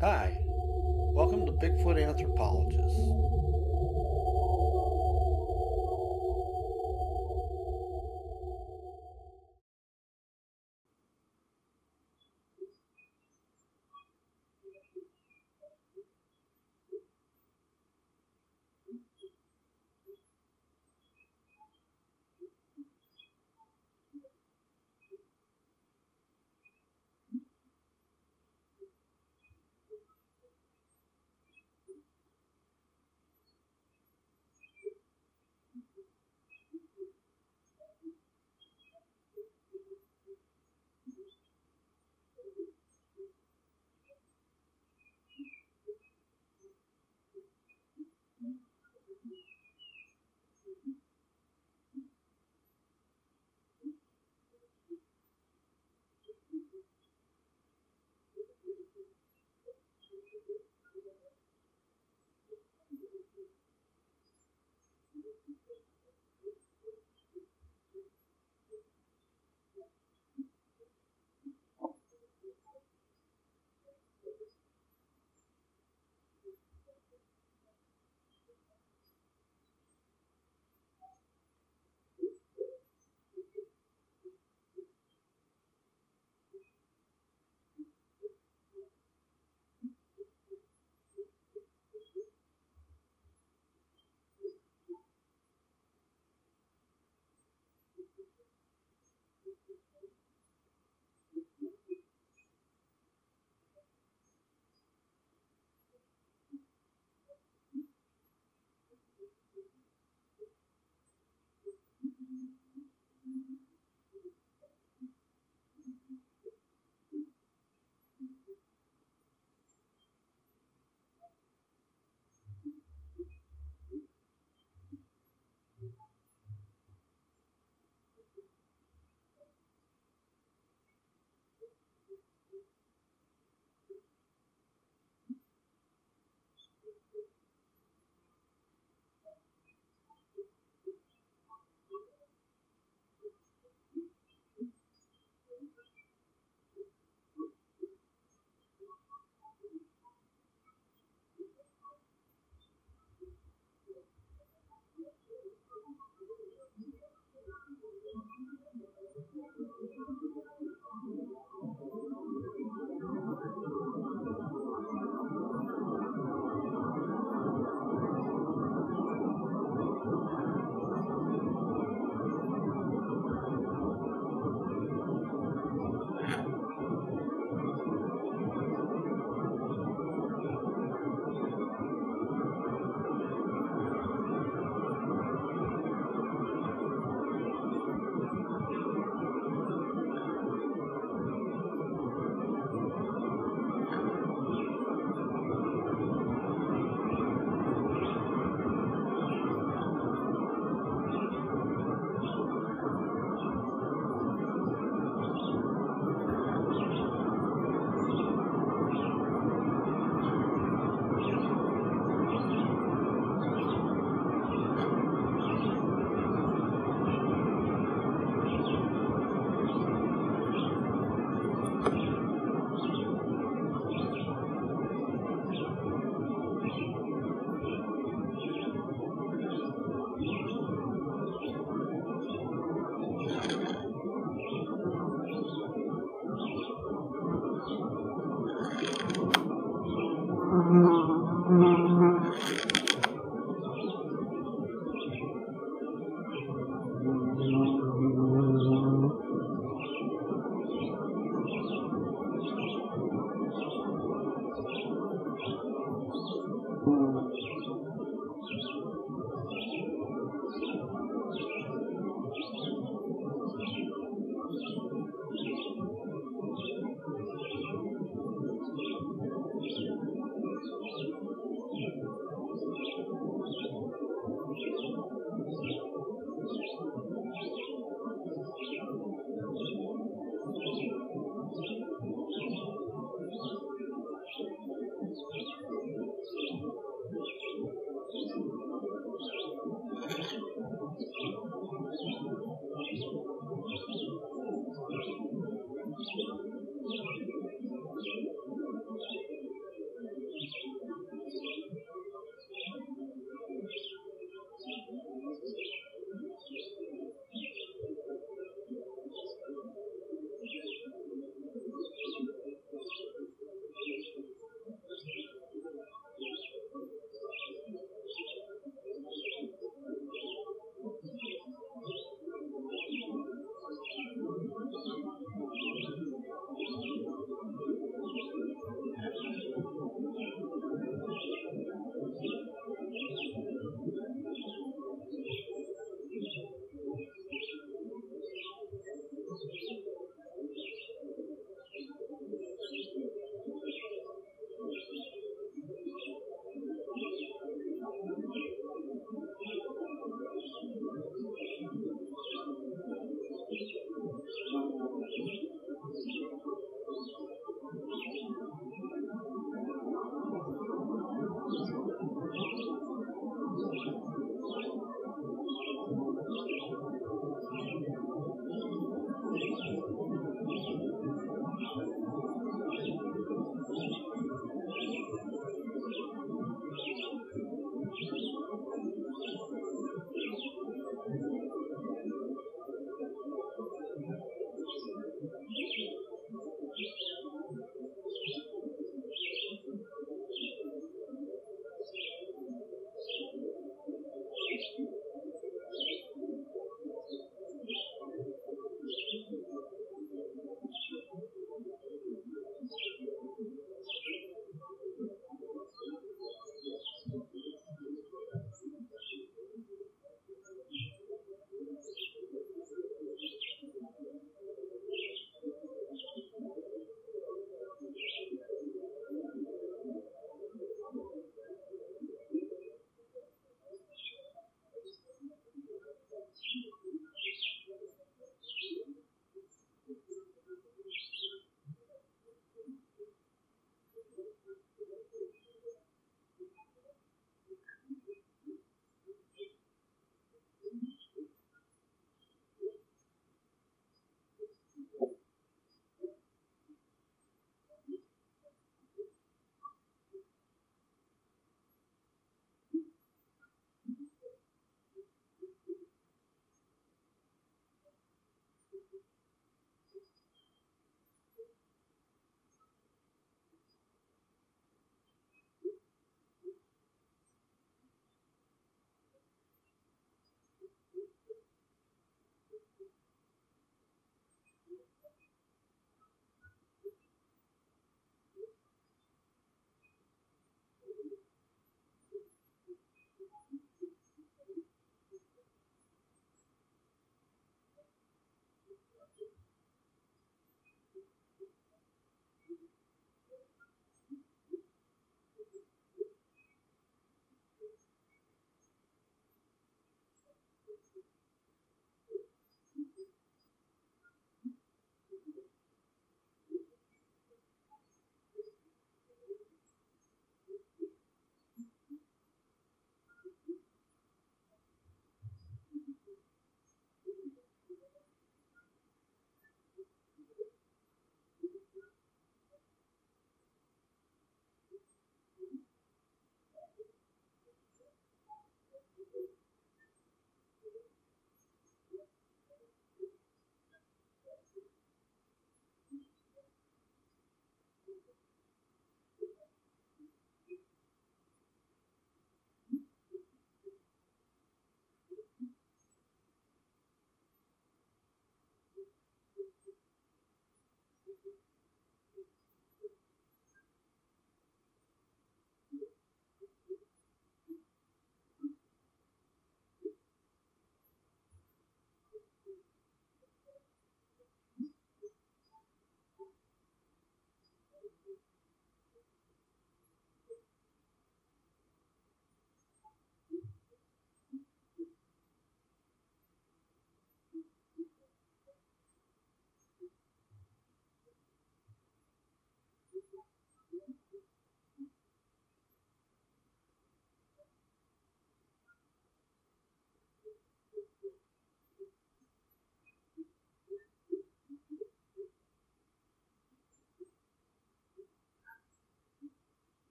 Hi, welcome to Bigfoot Anthropologist.